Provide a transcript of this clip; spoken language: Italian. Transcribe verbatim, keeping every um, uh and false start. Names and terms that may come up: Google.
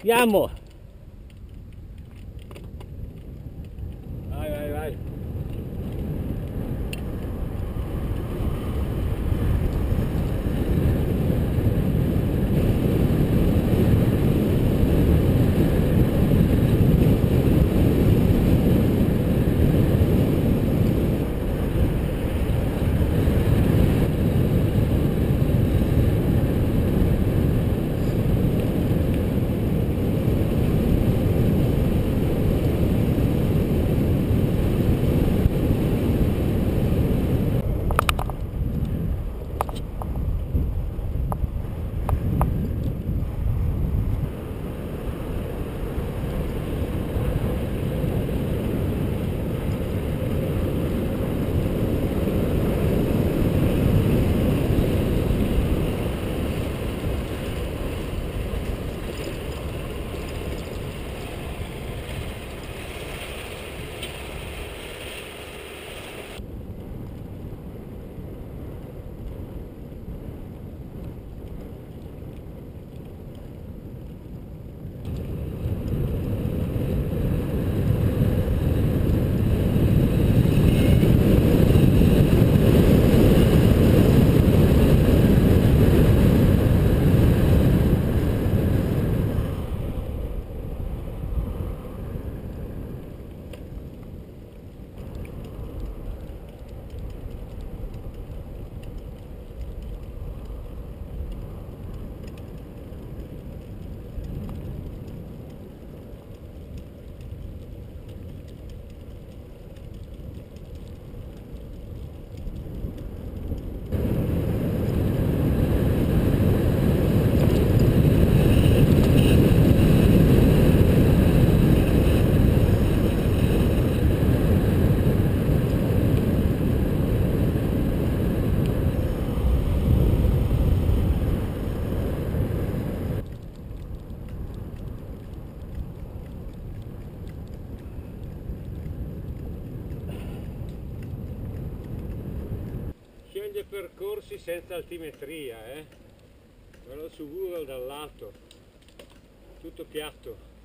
Andiamo! Vai, vai, vai! Percorsi senza altimetria, eh? Guarda su Google dal lato, tutto piatto.